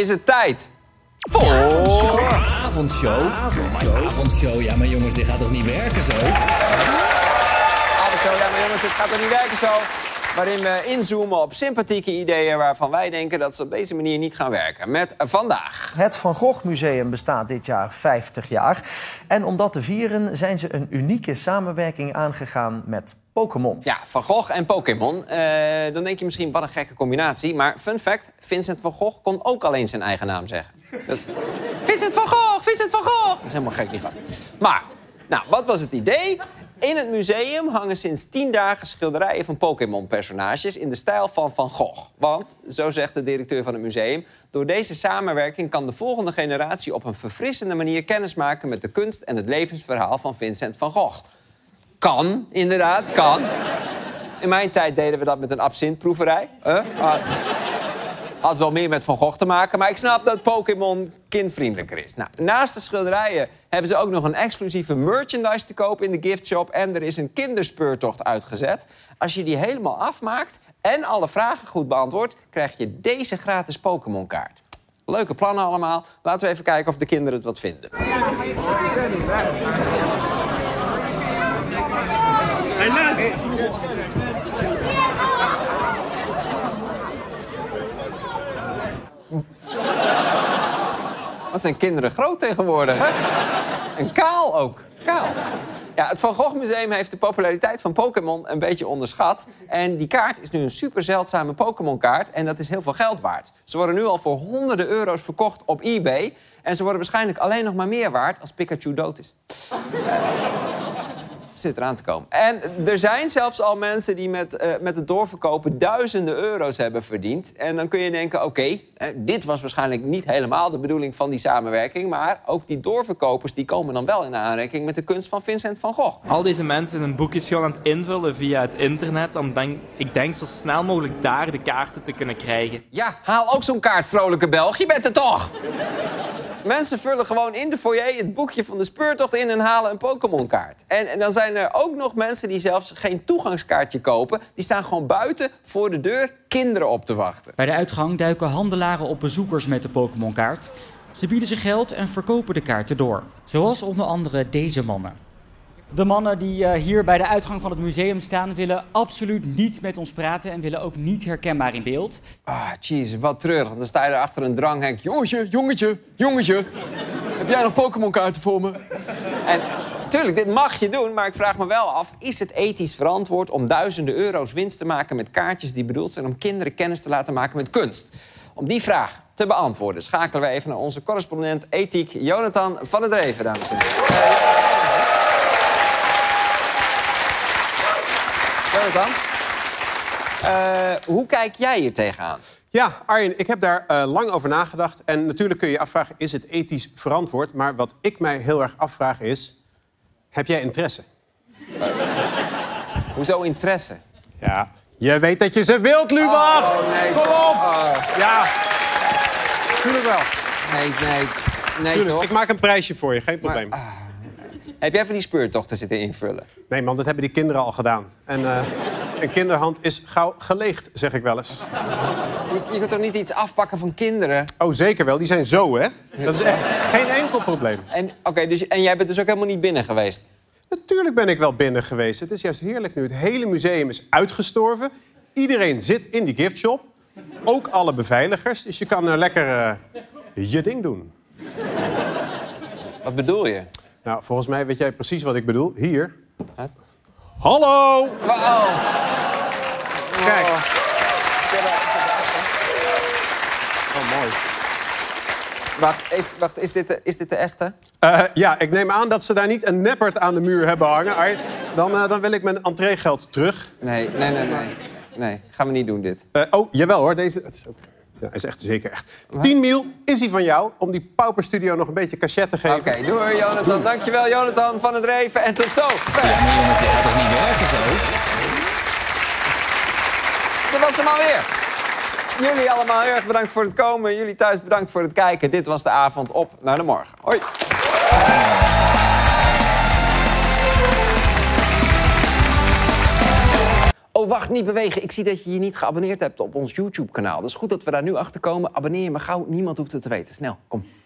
is het tijd voor... Avondshow. Avondshow, ja maar jongens, dit gaat toch niet werken zo? Avondshow, ja maar jongens, dit gaat toch niet werken zo? Waarin we inzoomen op sympathieke ideeën waarvan wij denken dat ze op deze manier niet gaan werken. Met vandaag. Het Van Gogh Museum bestaat dit jaar 50 jaar. En om dat te vieren zijn ze een unieke samenwerking aangegaan met Pokémon. Ja, Van Gogh en Pokémon. Dan denk je misschien, wat een gekke combinatie. Maar fun fact, Vincent van Gogh kon ook alleen zijn eigen naam zeggen. Dat... Vincent van Gogh, Vincent van Gogh! Dat is helemaal gek, die gast. Maar, nou, wat was het idee? In het museum hangen sinds 10 dagen schilderijen van Pokémon-personages in de stijl van Van Gogh. Want, zo zegt de directeur van het museum, door deze samenwerking kan de volgende generatie op een verfrissende manier kennismaken met de kunst en het levensverhaal van Vincent van Gogh. Kan, inderdaad, kan. In mijn tijd deden we dat met een absintproeverij. Had wel meer met Van Gogh te maken, maar ik snap dat Pokémon kindvriendelijker is. Nou, naast de schilderijen hebben ze ook nog een exclusieve merchandise te koop in de giftshop. En er is een kinderspeurtocht uitgezet. Als je die helemaal afmaakt en alle vragen goed beantwoordt, krijg je deze gratis Pokémon-kaart. Leuke plannen allemaal. Laten we even kijken of de kinderen het wat vinden. Wat zijn kinderen groot tegenwoordig, hè? En kaal ook. Kaal. Ja, het Van Gogh Museum heeft de populariteit van Pokémon een beetje onderschat. En die kaart is nu een super zeldzame Pokémon-kaart. En dat is heel veel geld waard. Ze worden nu al voor honderden euro's verkocht op eBay. En ze worden waarschijnlijk alleen nog maar meer waard als Pikachu dood is. Zit eraan te komen. En er zijn zelfs al mensen die met het doorverkopen duizenden euro's hebben verdiend. En dan kun je denken, oké, dit was waarschijnlijk niet helemaal de bedoeling van die samenwerking. Maar ook die doorverkopers die komen dan wel in aanraking met de kunst van Vincent van Gogh. Al deze mensen in een boek is gewoon aan het invullen via het internet. Om ik denk zo snel mogelijk daar de kaarten te kunnen krijgen. Ja, haal ook zo'n kaart, vrolijke Belg. Je bent er toch? Mensen vullen gewoon in de foyer het boekje van de speurtocht in en halen een Pokémon-kaart. En dan zijn er ook nog mensen die zelfs geen toegangskaartje kopen. Die staan gewoon buiten voor de deur kinderen op te wachten. Bij de uitgang duiken handelaren op bezoekers met de Pokémon-kaart. Ze bieden ze geld en verkopen de kaarten door. Zoals onder andere deze mannen. De mannen die hier bij de uitgang van het museum staan willen absoluut niet met ons praten en willen ook niet herkenbaar in beeld. Ah, jeez, wat treurig. Dan sta je daar achter een dranghek. Jongetje, jongetje, jongetje. Heb jij nog Pokémon-kaarten voor me? En natuurlijk, dit mag je doen, maar ik vraag me wel af, is het ethisch verantwoord om duizenden euro's winst te maken met kaartjes die bedoeld zijn om kinderen kennis te laten maken met kunst? Om die vraag te beantwoorden schakelen we even naar onze correspondent ethiek Jonathan van het Reven, dames en heren. Hoe kijk jij hier tegenaan? Ja, Arjen, ik heb daar lang over nagedacht. En natuurlijk kun je je afvragen, is het ethisch verantwoord? Maar wat ik mij heel erg afvraag is, heb jij interesse? Hoezo interesse? Ja, je weet dat je ze wilt, Lubach! Nee, kom op! Ja, natuurlijk wel. Nee, toch? Ik maak een prijsje voor je, geen probleem. Maar, heb jij van die speurtochten zitten invullen? Nee, man, dat hebben die kinderen al gedaan. En een kinderhand is gauw geleegd, zeg ik wel eens. Je kunt toch niet iets afpakken van kinderen? Oh, zeker wel. Die zijn zo, hè? Dat is echt geen enkel probleem. En jij bent dus ook helemaal niet binnen geweest? Natuurlijk ben ik wel binnen geweest. Het is juist heerlijk nu. Het hele museum is uitgestorven. Iedereen zit in die giftshop. Ook alle beveiligers. Dus je kan lekker je ding doen. Wat bedoel je? Nou, volgens mij weet jij precies wat ik bedoel. Hier. Huh? Hallo! Wow. Kijk. Oh, mooi. Wacht, is dit de echte? Ja, ik neem aan dat ze daar niet een neppert aan de muur hebben hangen. Dan wil ik mijn entreegeld terug. Nee, gaan we niet doen dit. Jawel hoor, deze... Ja, is echt zeker echt. 10 mil is hij van jou om die pauperstudio nog een beetje cachet te geven. Oké, doe hoor, Jonathan. Dankjewel, Jonathan van het Reven. En tot zo. Ja, maar jongens, dit gaat toch niet werken zo? Dat was hem alweer. Jullie allemaal heel erg bedankt voor het komen. Jullie thuis bedankt voor het kijken. Dit was de avond. Op naar de morgen. Hoi. Oh, wacht, niet bewegen. Ik zie dat je je niet geabonneerd hebt op ons YouTube-kanaal. Dus goed dat we daar nu achter komen. Abonneer je maar gauw. Niemand hoeft het te weten. Snel, kom.